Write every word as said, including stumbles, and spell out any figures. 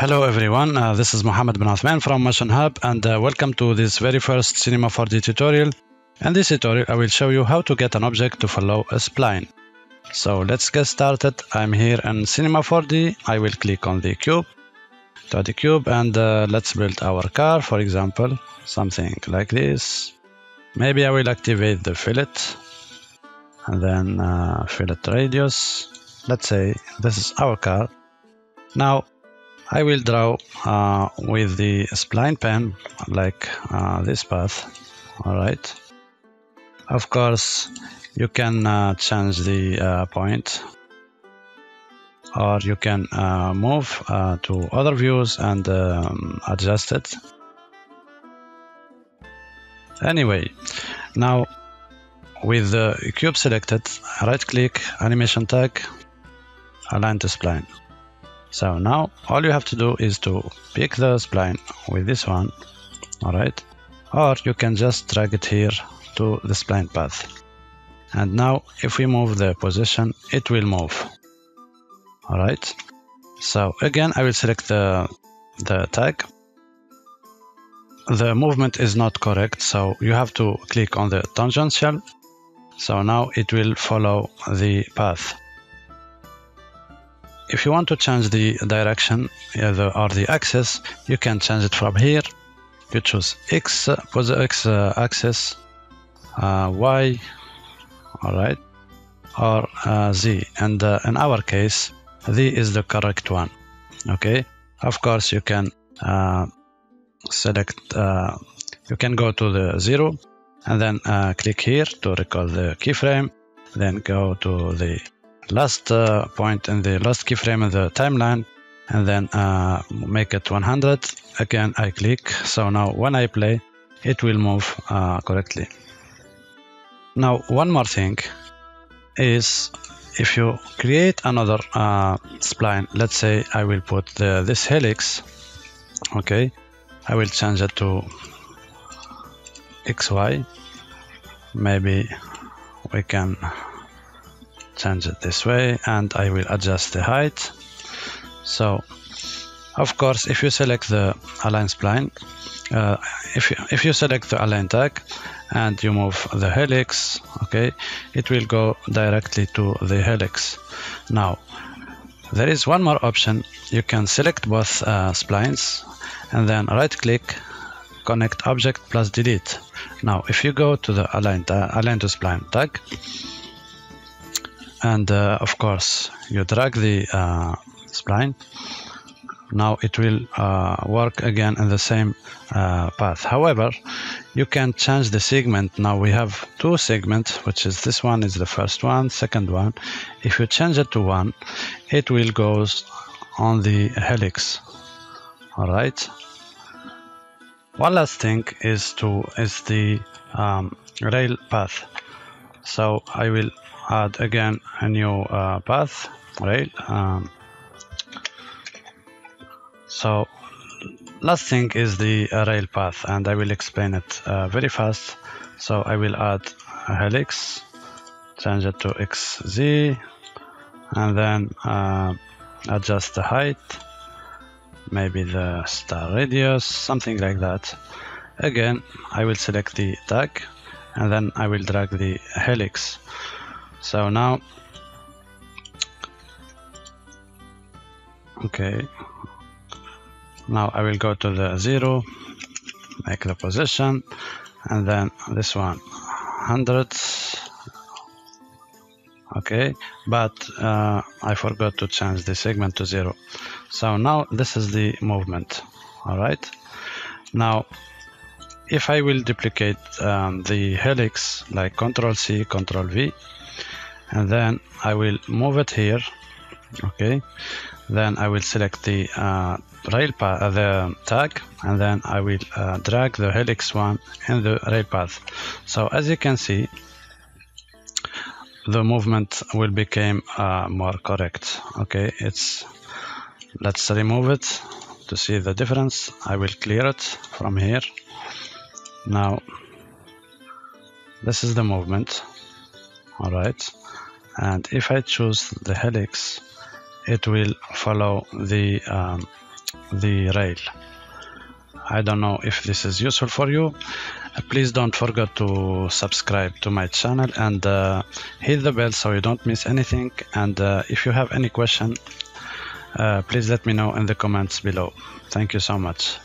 Hello everyone, uh, this is Mohamed Benathman from Motion Hub, and uh, welcome to this very first Cinema four D tutorial. In this tutorial I will show you how to get an object to follow a spline. So let's get started. I'm here in Cinema four D. I will click on the cube, to the cube, and uh, let's build our car, for example, something like this. Maybe I will activate the fillet, and then uh, fillet radius. Let's say this is our car. Now I will draw uh, with the spline pen, like uh, this path. All right. Of course, you can uh, change the uh, point, or you can uh, move uh, to other views and um, adjust it. Anyway, now with the cube selected, right-click, animation tag, align to spline. So now all you have to do is to pick the spline with this one, all right, or you can just drag it here to the spline path. And now if we move the position, it will move. All right. So again, I will select the, the tag. The movement is not correct, so you have to click on the tangential. So now it will follow the path. If you want to change the direction or the axis, you can change it from here. You choose X, for the X axis, uh, Y, all right, or uh, Z. And uh, in our case, Z is the correct one. Okay. Of course, you can uh, select. Uh, you can go to the zero, and then uh, click here to recall the keyframe. Then go to the last uh, point in the last keyframe in the timeline, and then uh, make it one hundred. Again, I click. So now when I play, it will move uh, correctly. Now one more thing is, if you create another uh, spline, let's say I will put the, this helix. Okay, I will change it to X Y. Maybe we can change it this way, and I will adjust the height. So of course, if you select the align spline, uh, if, you, if you select the align tag and you move the helix, okay, it will go directly to the helix. Now there is one more option. You can select both uh, splines and then right click, connect object plus delete. Now if you go to the align, align to spline tag, and uh, of course you drag the uh, spline, now it will uh, work again in the same uh, path. However, you can change the segment. Now we have two segments, which is this one is the first one, second one. If you change it to one, it will go on the helix. All right. One last thing is to is the um, rail path. So I will add again a new uh, path rail. Um, so last thing is the uh, rail path, and I will explain it uh, very fast. So I will add a helix, change it to X Z, and then uh, adjust the height, maybe the star radius, something like that. Again, I will select the tag, and then I will drag the helix. So now, okay, now I will go to the zero, make the position, and then this one, one hundred, okay, but uh, I forgot to change the segment to zero. So now this is the movement, all right. Now, if I will duplicate um, the helix, like Control C, Control V, and then I will move it here, okay, then I will select the uh, rail path, uh, the tag, and then I will uh, drag the helix one in the rail path. So as you can see, the movement will become uh, more correct. Okay, it's, let's remove it to see the difference. I will clear it from here. Now this is the movement. All right, and if I choose the helix, it will follow the um, the rail. I don't know if this is useful for you. Please don't forget to subscribe to my channel and uh, hit the bell so you don't miss anything. And uh, if you have any question, uh, please let me know in the comments below. Thank you so much.